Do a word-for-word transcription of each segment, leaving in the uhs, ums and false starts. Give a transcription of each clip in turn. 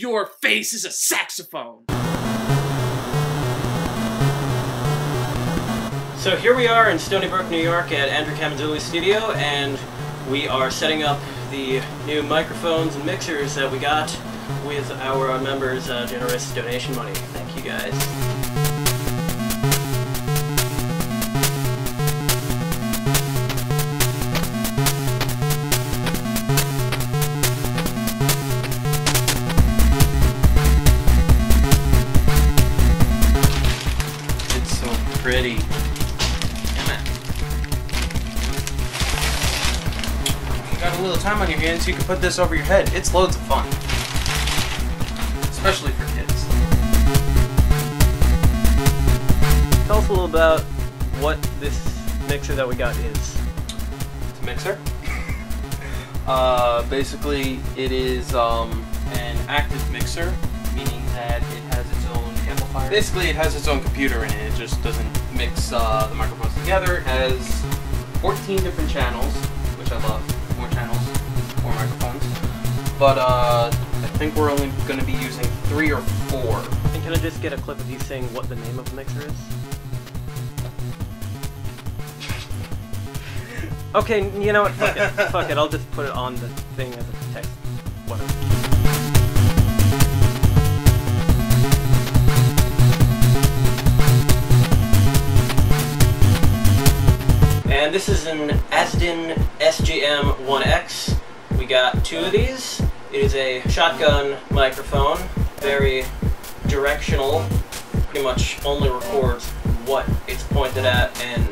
Your face is a saxophone. So here we are in Stony Brook, New York at Andrew Camenzulli's studio, and we are setting up the new microphones and mixers that we got with our members' uh, generous donation money. Thank you guys. Pretty. Damn it. You got a little time on your hands, you can put this over your head. It's loads of fun. Especially for kids. Tell us a little about what this mixer that we got is. It's a mixer. uh, basically, it is um, an active mixer, meaning that it has its own amplifier. Basically, it has its own computer in it. It just doesn't mix uh, the microphones together. It has fourteen different channels, which I love. More channels, more microphones. But uh, I think we're only going to be using three or four. And can I just get a clip of you saying what the name of the mixer is? Okay, you know what? Fuck it. Fuck it. I'll just put it on the thing as a text. Whatever. And this is an Azden S G M one X. We got two of these. It is a shotgun microphone, very directional, pretty much only records what it's pointed at and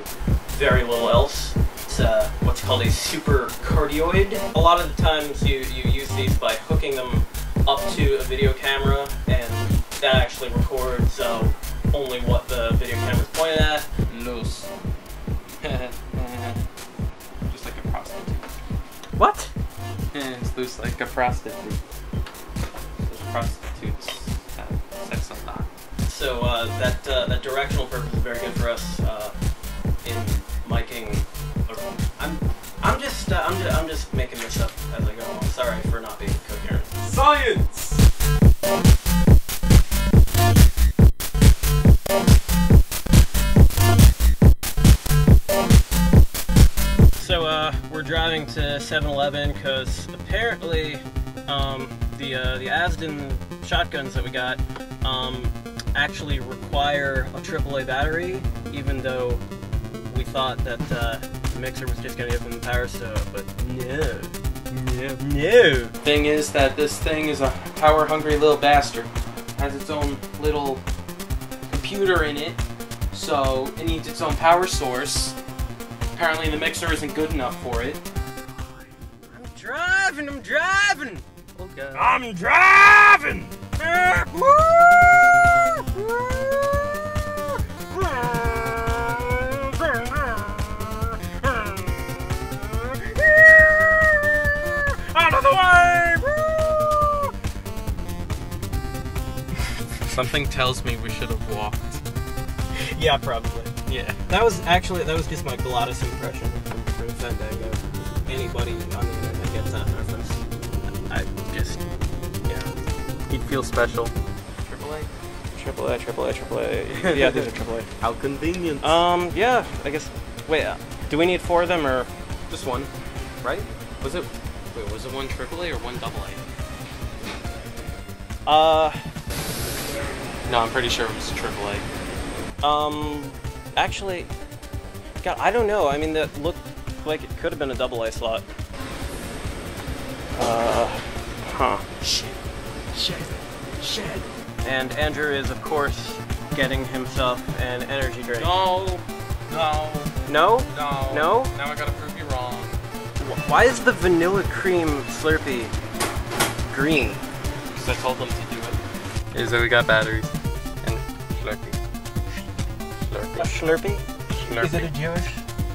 very little else. It's uh, what's called a super cardioid. A lot of the times you, you use these by hooking them up to a video camera, and that actually records uh, only what the video camera is pointed at. Loose. Just like a prostitute. What? Yeah, it's loose like a prostitute. Those prostitutes have sex a lot. So uh, that uh, that directional purpose is very good for us uh, in miking. I'm I'm just uh, I'm just, I'm just making this up as I go along. Sorry for not being coherent. Science. We're driving to seven eleven because apparently um, the uh, the Azden shotguns that we got um, actually require a triple A battery, even though we thought that uh, the mixer was just going to give them the power. So, but no, no, no. Thing is that this thing is a power-hungry little bastard. It has its own little computer in it, so it needs its own power source. Apparently the mixer isn't good enough for it. I'm driving, I'm driving! Oh God. I'm driving! Out of the way! Something tells me we should have walked. Yeah, probably. Yeah. That was actually, that was just my glottis impression from, from Fandango. Anybody on the internet gets that reference. I just, yeah. He'd feel special. Triple A? Triple A, Triple A, Triple A. Yeah, these are Triple A. How convenient. Um, yeah, I guess, wait, uh, do we need four of them or? Just one, right? Was it, wait, was it one Triple A or one Double A? Uh, no, I'm pretty sure it was Triple A. Um, actually, God, I don't know. I mean, that looked like it could have been a double A slot. Uh, huh. Shit. Shit. Shit. And Andrew is, of course, getting himself an energy drink. No. No. No? No. No? Now I gotta prove you wrong. Why is the vanilla cream Slurpee green? Because I told them to do it. Is that we got batteries and Slurpee. A Slurpee? Slurpee? Is it a Jewish?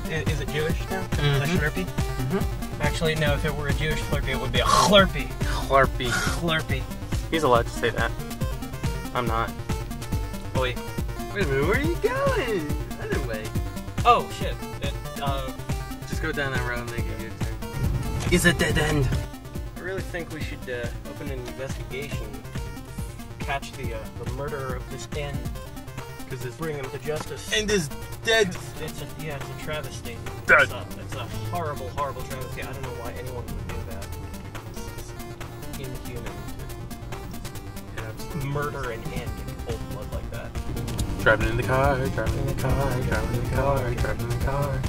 Is, is it Jewish now? Mm-hmm. Is it a Slurpee? Mm-hmm. Actually, no. If it were a Jewish Slurpee, it would be a Chlurpee. Chlurpee. Chlurpee. He's allowed to say that. I'm not. Boy. Wait a minute. Where are you going? Other way. Oh shit. It, uh, Just go down that road and make a U turn. It's a dead end. I really think we should uh, open an investigation catch the, uh, the murderer of this end, because it's bringing him to justice. And is dead. It's a, yeah, it's a travesty. Dead. It's a, it's a horrible, horrible travesty. I don't know why anyone would do that. It's inhuman to yeah, murder an end in cold blood like that. Driving in the car, driving in the car, driving in the car, driving in the car.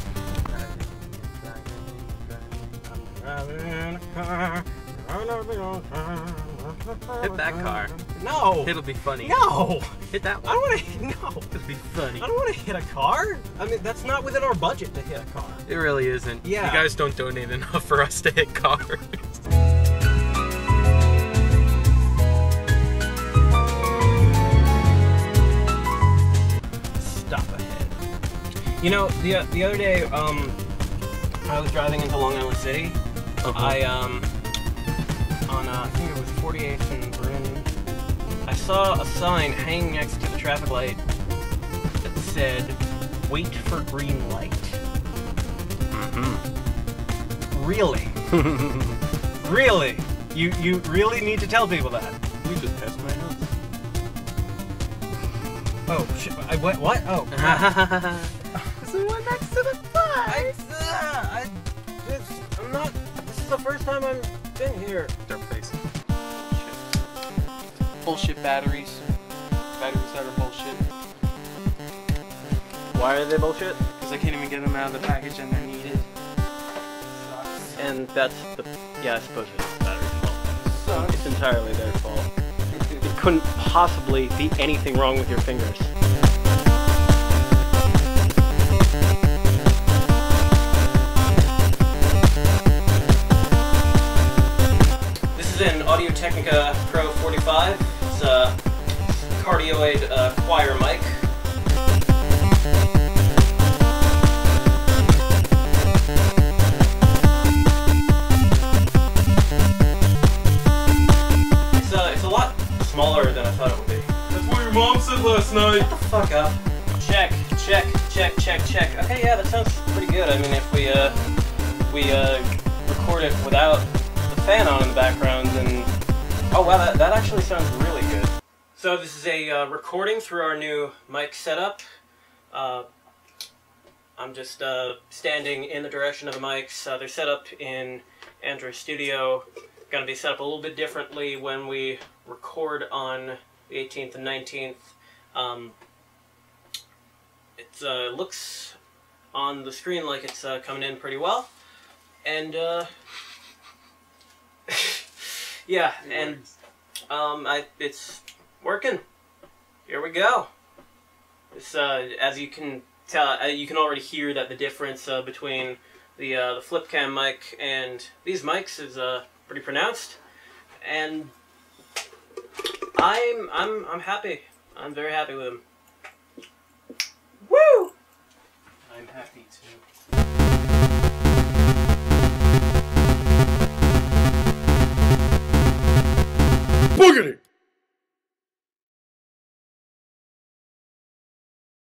Hit that car. No! It'll be funny. No! Hit that one. I don't want to... No! It'll be funny. I don't want to hit a car. I mean, that's not within our budget to hit a car. It really isn't. Yeah. You guys don't donate enough for us to hit cars. Stop ahead. You know, the, uh, the other day, um, I was driving into Long Island City. Uh-huh. I, um... on, uh, I think it was forty-eighth and Bryn. I saw a sign hanging next to the traffic light that said, "Wait for green light." Mm-hmm. Really? Really? You you really need to tell people that? You just passed my house. Oh shit! I what? What? Oh. So what next to the bus? I just uh, I'm not. This is the first time I'm. In here. Their faces. Shit. Bullshit batteries. Batteries that are bullshit. Why are they bullshit? Because I can't even get them out of the package and they're needed. Sucks. And that's the... Yeah, I suppose it's the battery's fault. Sucks. It's entirely their fault. It couldn't possibly be anything wrong with your fingers. An Audio-Technica Pro forty-five. It's a cardioid uh, choir mic. It's, uh, it's a lot smaller than I thought it would be. That's what your mom said last night. Shut the fuck up. Check, check, check, check, check. Okay, yeah, that sounds pretty good. I mean, if we uh, we uh, record it without fan on in the background, and oh wow, that, that actually sounds really good. So this is a uh, recording through our new mic setup. Uh, I'm just uh, standing in the direction of the mics. Uh, they're set up in Andrew's studio. Going to be set up a little bit differently when we record on the eighteenth and nineteenth. Um, it uh, looks on the screen like it's uh, coming in pretty well, and. Uh, Yeah, and um, I, it's working. Here we go. It's, uh, as you can tell, uh, you can already hear that the difference uh, between the uh, the flip cam mic and these mics is uh, pretty pronounced. And I'm I'm I'm happy. I'm very happy with them. Woo! I'm happy too.